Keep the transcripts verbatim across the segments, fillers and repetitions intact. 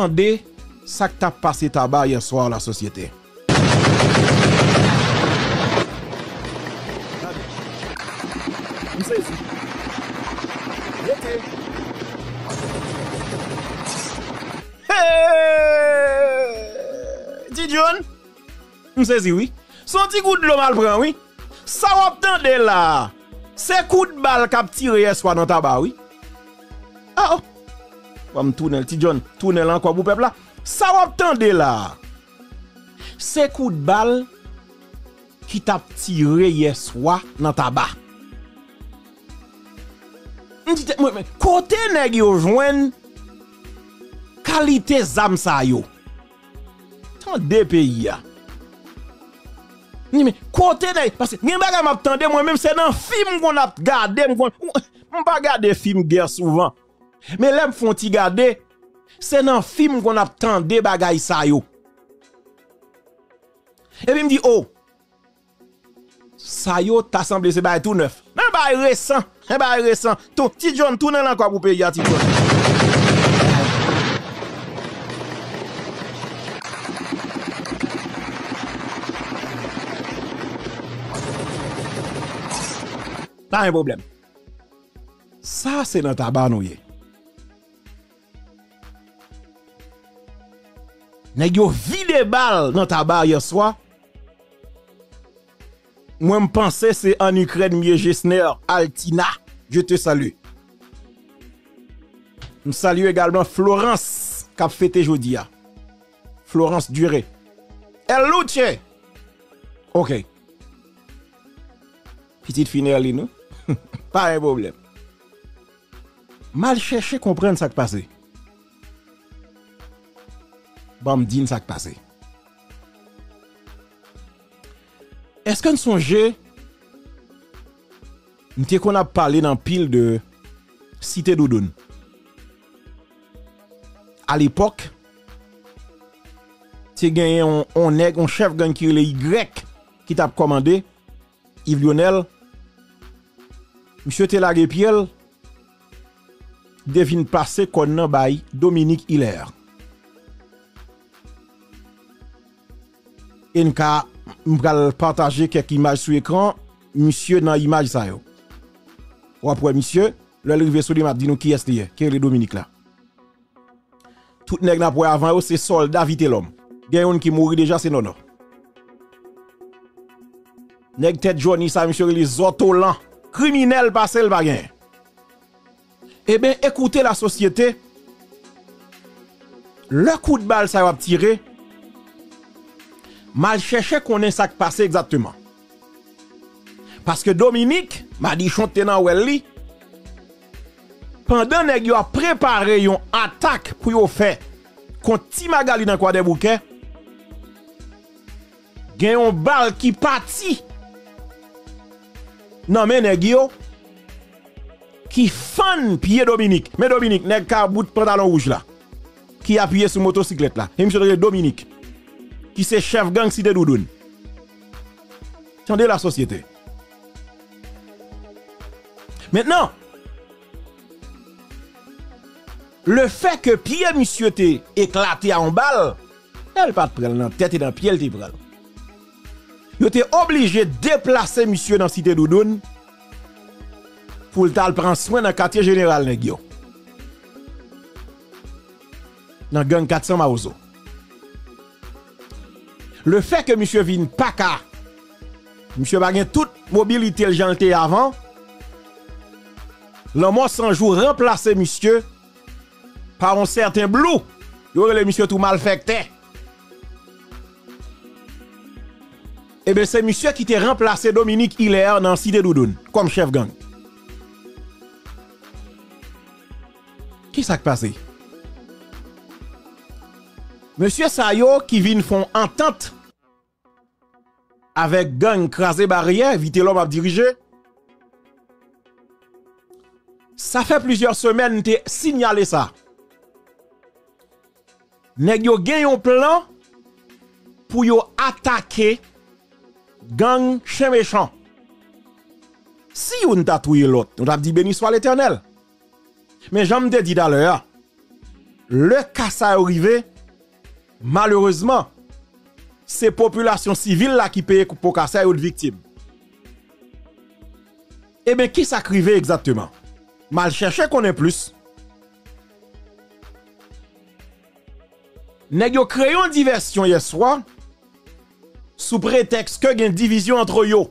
attendez ça que t'a passé tabac hier soir la société. Didion, on saisit oui. Son petit coup de l'homme al prend oui. Ça obtendait là. C'est coup de balle qu'a tiré hier soir dans tabac oui. Ah oh. On va me tourner le petit John, tourner encore pour peuple là. Ça obtendait là. C'est coup de balle qui t'a tiré hier soir dans tabac. Côté nèg yo joine qualité zam sa yo. Tant de pays ya. Ni mais côté nèg parce que rien bagay m'attendé moi même c'est dans film qu'on a regardé on pas regarder film guerre souvent. Mais l'aime font ti garder c'est dans film qu'on a tendé bagay sa yo. Et puis me dit oh ça yo t'a semblé c'est bagay tout neuf. Mais bagay récent. Eh bah récent, ton petit John tourne encore pour payer à Tijon. Pas un problème. Ça c'est dans ta banouille. Nèg yo vide balle dans ta bar hier soir. Moi me pensais c'est en Ukraine mieux Gesner Altina, je te salue. Je salue également Florence qui a fêté aujourd'hui. Florence Duré. El Luce. OK. Petite finale non? Pas un problème. Mal chercher comprendre ça qui passé. Bon me dire ça qui passé. Est-ce que nous songez, nous qu'on a parlé dans pile de Cité Doudoune. À l'époque, tu gagné on on est on chef gang qui le Y qui t'a commandé Yves Lionel. Monsieur Telage Piel devine passer qu'on nan bay Dominique Hilaire. Enka on va partager quelques images sur l'écran. Monsieur dans l'image ça yo. Ou après monsieur, le rivière sur m'a dit nous qui est lié, qui est Dominique là. Tout nèg n'a pour avant c'est soldat vite l'homme. Gen yon qui mouri déjà c'est non non. Nèg tête Johnny ça monsieur les otolan, criminel passé le bagin. Eh ben écoutez la société. Le coup de balle ça va tirer. Mal chercher qu'on ait ça qui passe exactement. Parce que Dominique m'a dit chante dans Welly. Pendant que vous a préparé une attaque pour vous faire contre Timagali dans quoi des bouquets, il y a une balle qui partit. Non, mais nèg qui fan pied Dominique. Mais Dominique, nèg ka bout pantalon rouge là. Qui appuyé sur motocyclette là. Et monsieur Dominique. Qui c'est chef gang Cité Doudoune. Tendez la société. Maintenant, le fait que pied monsieur t'est éclaté à en balle, elle pas de prendre dans tête et dans pied elle te prend. Yo t'es obligé de déplacer monsieur dans Cité Doudoune pour le prendre soin dans quartier général nèg yo. Dans gang quatre cents Maozo. Le fait que monsieur vin pas ka monsieur baguen toute mobilité le janté avant l'homme sans jour remplacer monsieur par un certain blou yo le monsieur tout malfecté et ben c'est monsieur qui t'a remplacé Dominique Hilaire dans Cité Doudoune comme chef gang. Qui ça qui passé? Monsieur Sayo qui vient font entente avec gang crasé barrière, vite l'homme à diriger. Ça fait plusieurs semaines que signalé ça. Nèg yo gen yon plan pour yo attaquer gang chien méchant. Si on t'a touye l'autre, on t'a dit béni soit l'Éternel. Mais j'aime te dit d'ailleurs le cas ça arrivé, malheureusement, c'est population civile là qui paye pour cas ça ou de victime. Eh bien, qui s'acrivait exactement? Mal cherché qu'on est plus. Nèg yo créé une diversion hier soir sous prétexte que gen division entre yo.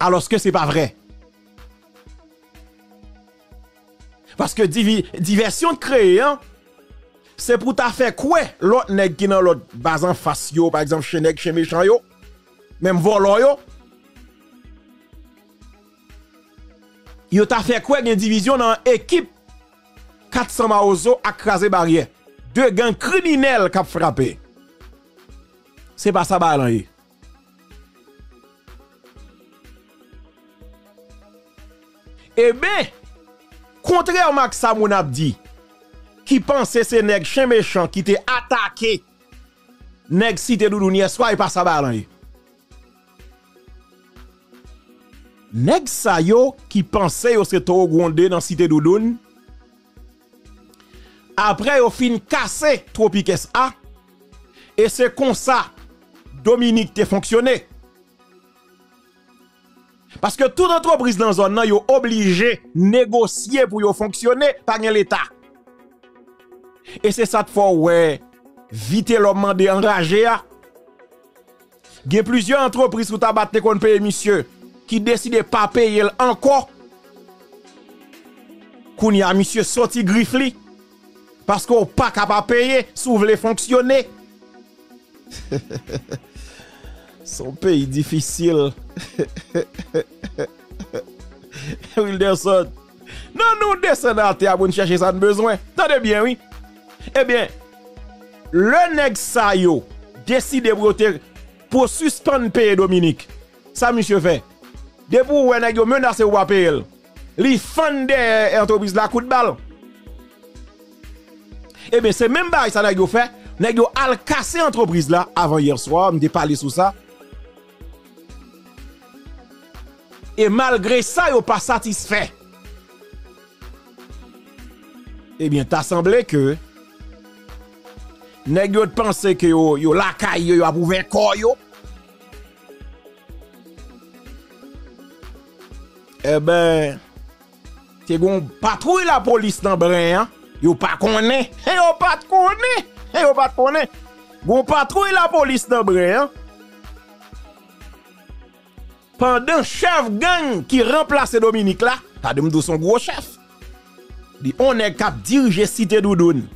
Alors que c'est pas vrai. Parce que divi diversion créée, hein, c'est pour ta faire quoi l'autre nèg qui dans l'autre base en face yo, par exemple chez nèg chez méchant yo, même volant yo. Yo t'a fait quoi gen division dans équipe quatre cents maozo a crasé barrière. Deux gangs criminels qui ont frappé. C'est pas ça, balan. Eh bien, contrairement à ça, mon abdi, qui pensait ces nègres chien méchant qui t'ont attaqué, nègres si t'es doudounier, soit et pas ça, balan. Nègres sa yo qui pensait yo se toro gondé dans cité doudoun. Après, au fin cassé Tropiques A. Et c'est comme ça, Dominique te fonctionné. Parce que toute entreprise dans la zone, yo obligé de négocier pour yo fonctionner par l'État. Et c'est ça de fois, ouais, vite l'homme de enragé. Il y a plusieurs entreprises qui tabatte qu'on paye, monsieur, qui décident de pas payer encore. Qu'on y a, monsieur, sorti griffli. Parce qu'on n'est pas capable de payer, si vous voulez fonctionner. Son pays difficile. Wilderson. Non, nous, des sénateurs, pour chercher ça de besoin. Tendez bien, oui. Eh bien, le nèg sa yo décide pour suspendre payer Dominique. Ça, monsieur fait. De pour un nèg yo menace ou pas payer. Li fande entreprise la coup de balle. Eh bien, c'est même bail ça n'a fait. N'a al cassé entreprise là avant hier soir, m'te parlé sur ça. Et malgré ça, yo pas satisfait. Eh bien, t'as semblé que n'a yo pensé que yo yo la caille yo a prouvé corps yo. Eh ben, t'es gon patrouille la police dans brin hein. Yo pas connaît, et yo pas connaît, et yo pas connaît. Gon patrouille la police dans brin. Hein? Pendant chef gang qui remplace Dominique là, ta de m'dou son gros chef. Di on est cap diriger cité Doudoun.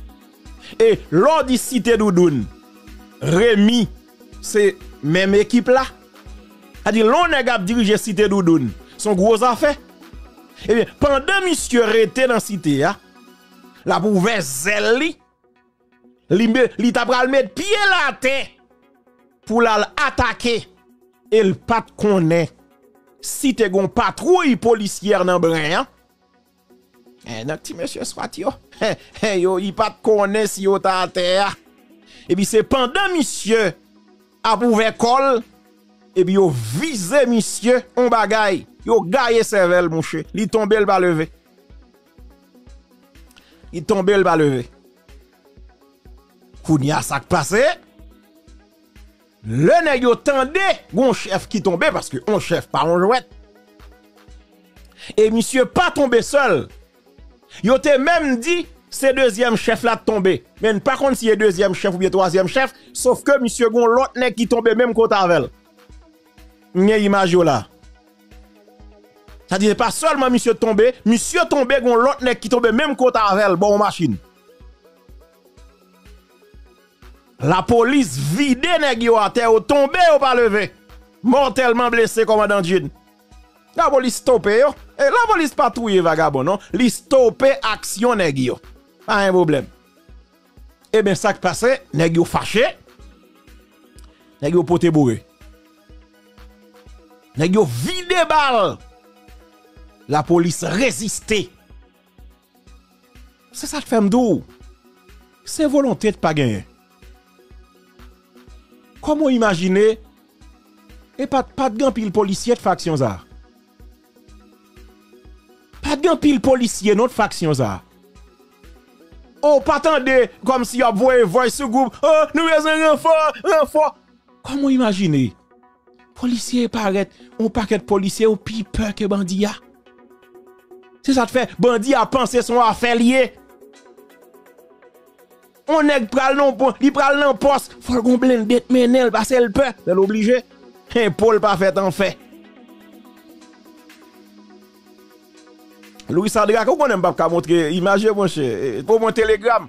Et lors de cité Doudoun, Rémi, c'est même équipe là. A dit l'on est cap diriger cité Doudoun, son gros affaire. Et bien pendant monsieur était dans cité hein, la pouve zèli, li tap pral met pied la terre pour la attaquer. Et le pat connaît. Si te gon patrouille policière nan brin, eh, nan ti monsieur swat yo, eh, eh, yo, il pat connaît si yo ta terre. Et puis c'est pendant monsieur a pouve kol, et puis yo vise monsieur on bagay. Yo gaye sevel mouche, li tombe le ba levé. Il tombe le bas levé. Kounia ça qui passe. Le nèg yo tende gon chef qui tombe parce que on chef pas on jouet. Et monsieur pas tombé seul. Yo te même dit c'est deuxième chef là tombé. Mais par contre si est deuxième chef ou bien troisième chef, sauf que monsieur gon l'autre nèg qui tombe même côté avec. Nye image là. Ça dit pas seulement monsieur tombé, monsieur tombé gon l'autre nèg qui tombé même côté avec bon machine. La police vide nèg yo à terre, tombé ou pas levé. Mortellement blessé commandant Jean. La police stoppé yo, et la police patrouille vagabond non, li stoppé action nèg yo. Pas un problème. Et ben ça qui passait, nèg yo fâché. Nèg yo poté bourré. Nèg yo vide balle. La police résistait. C'est ça que fait m'dou. C'est volonté de pas gagner. Comment imaginer et pas pas de pile policier de faction ça. Pas de pile policier notre faction ça. Oh, pas attendez, comme si vous avez voix sur groupe. Oh, nous avons un renfort, renfort. Comment imaginer? Policiers paraît, on paquet de policiers au pire peur que bandit. C'est ça te fait, bandit a pensé son affaire lié. On est pral non pour, il pral non poste, faut combler le bête menel parce qu'elle peur, c'est l'obligé. Et Paul pas fait en fait. Louis Sadra, qu'on n'aime pas montrer image, mon cher, pour mon télégramme.